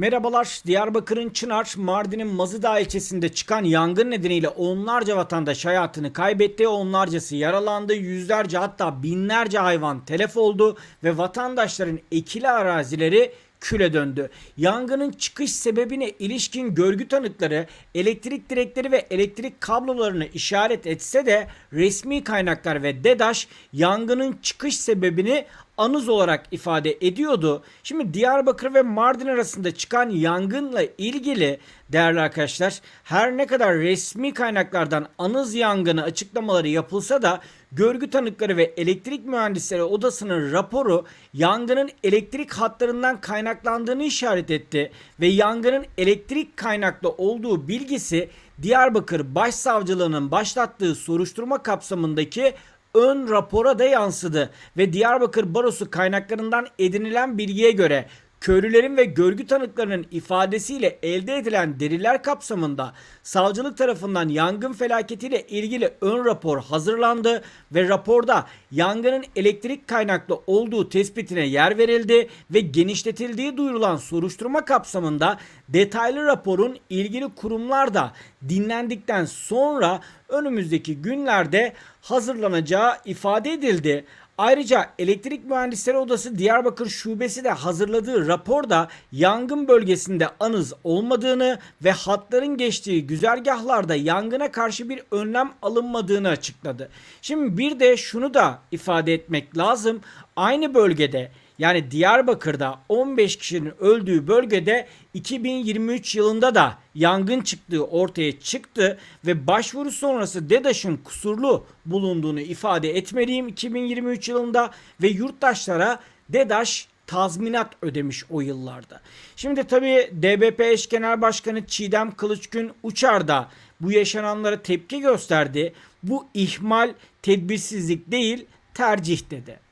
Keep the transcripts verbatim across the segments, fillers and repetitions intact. Merhabalar. Diyarbakır'ın Çınar, Mardin'in Mazıdağ ilçesinde çıkan yangın nedeniyle onlarca vatandaş hayatını kaybetti, onlarcası yaralandı, yüzlerce hatta binlerce hayvan telef oldu ve vatandaşların ekili arazileri küle döndü. Yangının çıkış sebebine ilişkin görgü tanıkları elektrik direkleri ve elektrik kablolarını işaret etse de resmi kaynaklar ve DEDAŞ yangının çıkış sebebini anız olarak ifade ediyordu. Şimdi Diyarbakır ve Mardin arasında çıkan yangınla ilgili değerli arkadaşlar, her ne kadar resmi kaynaklardan anız yangını açıklamaları yapılsa da görgü tanıkları ve Elektrik Mühendisleri Odası'nın raporu yangının elektrik hatlarından kaynaklandığını işaret etti ve yangının elektrik kaynaklı olduğu bilgisi Diyarbakır Başsavcılığı'nın başlattığı soruşturma kapsamındaki ön rapora da yansıdı ve Diyarbakır Barosu kaynaklarından edinilen bilgiye göre köylülerin ve görgü tanıklarının ifadesiyle elde edilen deliller kapsamında savcılık tarafından yangın felaketiyle ilgili ön rapor hazırlandı ve raporda yangının elektrik kaynaklı olduğu tespitine yer verildi ve genişletildiği duyurulan soruşturma kapsamında detaylı raporun ilgili kurumlarda dinlendikten sonra önümüzdeki günlerde hazırlanacağı ifade edildi. Ayrıca Elektrik Mühendisleri Odası Diyarbakır Şubesi de hazırladığı raporda yangın bölgesinde anız olmadığını ve hatların geçtiği güzergahlarda yangına karşı bir önlem alınmadığını açıkladı. Şimdi bir de şunu da ifade etmek lazım. Aynı bölgede, yani Diyarbakır'da on beş kişinin öldüğü bölgede iki bin yirmi üç yılında da yangın çıktığı ortaya çıktı ve başvuru sonrası DEDAŞ'ın kusurlu bulunduğunu ifade etmeliyim iki bin yirmi üç yılında ve yurttaşlara DEDAŞ tazminat ödemiş o yıllarda. Şimdi tabii D B P eş genel başkanı Çiğdem Kılıçgün Uçar da bu yaşananlara tepki gösterdi. Bu ihmal, tedbirsizlik değil, tercih dedi.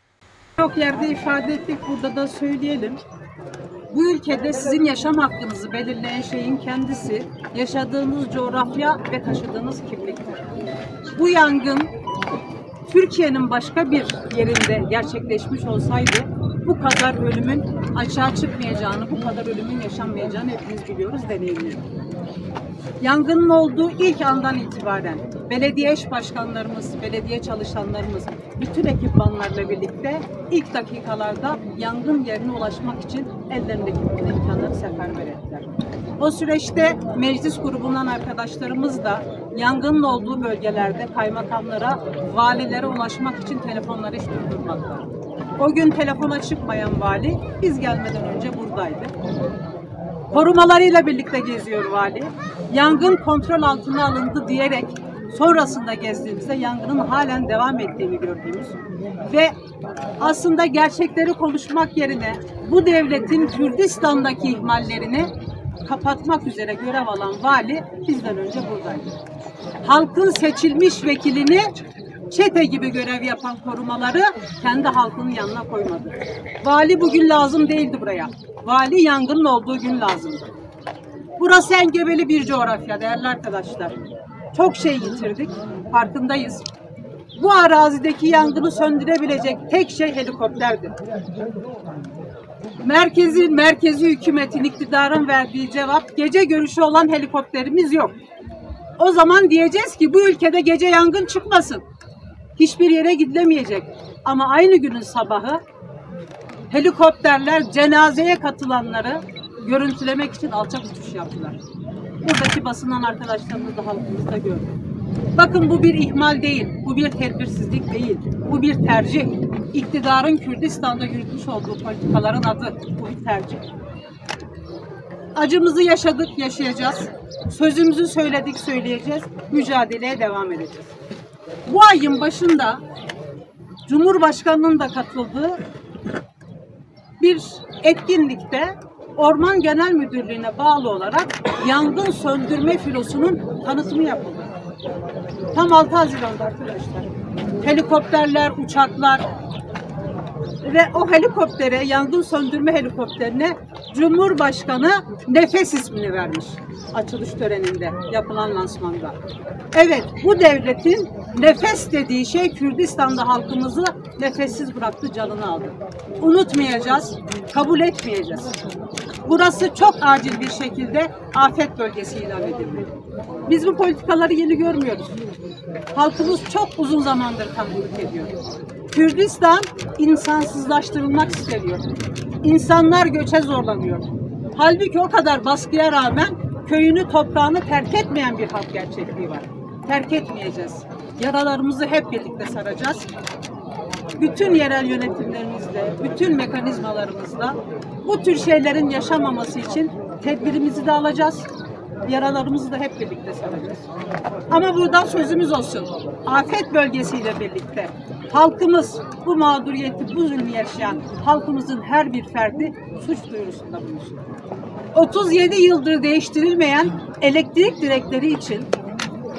Çok yerde ifade ettik, burada da söyleyelim. Bu ülkede sizin yaşam hakkınızı belirleyen şeyin kendisi yaşadığınız coğrafya ve taşıdığınız kimliktir. Bu yangın Türkiye'nin başka bir yerinde gerçekleşmiş olsaydı bu kadar ölümün açığa çıkmayacağını, bu kadar ölümün yaşanmayacağını hepimiz biliyoruz, deneyimliyoruz. Yangının olduğu ilk andan itibaren belediye eş başkanlarımız, belediye çalışanlarımız bütün ekipmanlarla birlikte ilk dakikalarda yangın yerine ulaşmak için ellerindeki bütün imkanları seferber ettiler. O süreçte meclis grubundan arkadaşlarımız da yangının olduğu bölgelerde kaymakamlara, valilere ulaşmak için telefonları hiç durdurmadılar. O gün telefona çıkmayan vali biz gelmeden önce buradaydı. Korumalarıyla birlikte geziyor vali. Yangın kontrol altına alındı diyerek sonrasında gezdiğimizde yangının halen devam ettiğini gördüğümüz ve aslında gerçekleri konuşmak yerine bu devletin Kürdistan'daki ihmallerini kapatmak üzere görev alan vali bizden önce buradaydı. Halkın seçilmiş vekilini çete gibi görev yapan korumaları kendi halkının yanına koymadı. Vali bugün lazım değildi buraya. Vali yangının olduğu gün lazımdı. Burası engebeli bir coğrafya değerli arkadaşlar. Çok şey yitirdik, farkındayız. Bu arazideki yangını söndürebilecek tek şey helikopterdi. Merkezi, merkezi hükümetin, iktidarın verdiği cevap gece görüşü olan helikopterimiz yok. O zaman diyeceğiz ki bu ülkede gece yangın çıkmasın. Hiçbir yere gidilemeyecek. Ama aynı günün sabahı helikopterler cenazeye katılanları görüntülemek için alçak uçuş yaptılar. Buradaki basından arkadaşlarımız da halkımız da gördü. Bakın bu bir ihmal değil, bu bir tedbirsizlik değil, bu bir tercih. İktidarın Kürdistan'da yürütmüş olduğu politikaların adı, bu bir tercih. Acımızı yaşadık, yaşayacağız. Sözümüzü söyledik, söyleyeceğiz. Mücadeleye devam edeceğiz. Bu ayın başında Cumhurbaşkanı'nın da katıldığı bir etkinlikte Orman Genel Müdürlüğü'ne bağlı olarak yangın söndürme filosunun tanıtımı yapıldı. Tam altı Haziran'da arkadaşlar. Helikopterler, uçaklar, ve o helikoptere, yangın söndürme helikopterine Cumhurbaşkanı Nefes ismini vermiş açılış töreninde yapılan lansmanda. Evet, bu devletin nefes dediği şey Kürdistan'da halkımızı nefessiz bıraktı, canını aldı. Unutmayacağız, kabul etmeyeceğiz. Burası çok acil bir şekilde afet bölgesi ilan edildi. Biz bu politikaları yeni görmüyoruz. Halkımız çok uzun zamandır kamburluk ediyor. Kürdistan insansızlaştırılmak isteniyor. İnsanlar göçe zorlanıyor. Halbuki o kadar baskıya rağmen köyünü, toprağını terk etmeyen bir halk gerçekliği var. Terk etmeyeceğiz. Yaralarımızı hep birlikte saracağız. Bütün yerel yönetimlerimizle, bütün mekanizmalarımızla bu tür şeylerin yaşamaması için tedbirimizi de alacağız. Yaralarımızı da hep birlikte saracağız. Ama buradan sözümüz olsun. Afet bölgesiyle birlikte halkımız, bu mağduriyeti, bu zulmü yaşayan halkımızın her bir ferdi suç duyurusunda bulunsun. otuz yedi yıldır değiştirilmeyen elektrik direkleri için,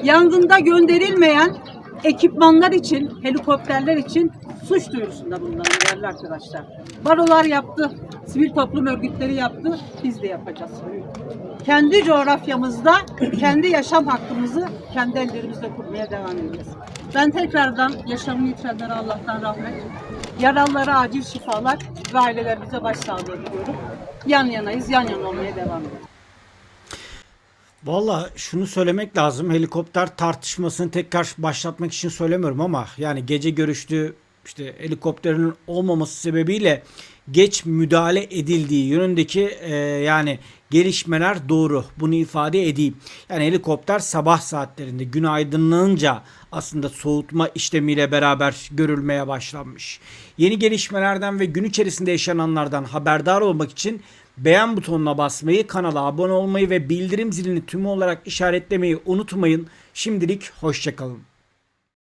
yangında gönderilmeyen ekipmanlar için, helikopterler için suç duyurusunda bulunan değerli arkadaşlar. Barolar yaptı, sivil toplum örgütleri yaptı, biz de yapacağız. Kendi coğrafyamızda, kendi yaşam hakkımızı kendi ellerimizle kurmaya devam edeceğiz. Ben tekrardan yaşamını yitirenlere Allah'tan rahmet, yaralılara acil şifalar ve ailelerimize başsağlığı diliyorum. Yan yanayız, yan yana olmaya devam edeceğiz. Valla şunu söylemek lazım, helikopter tartışmasını tekrar başlatmak için söylemiyorum ama yani gece görüştüğü, işte helikopterin olmaması sebebiyle geç müdahale edildiği yönündeki e, yani gelişmeler doğru. Bunu ifade edeyim. Yani helikopter sabah saatlerinde gün aydınlanınca aslında soğutma işlemiyle beraber görülmeye başlanmış. Yeni gelişmelerden ve gün içerisinde yaşananlardan haberdar olmak için beğen butonuna basmayı, kanala abone olmayı ve bildirim zilini tümü olarak işaretlemeyi unutmayın. Şimdilik hoşça kalın.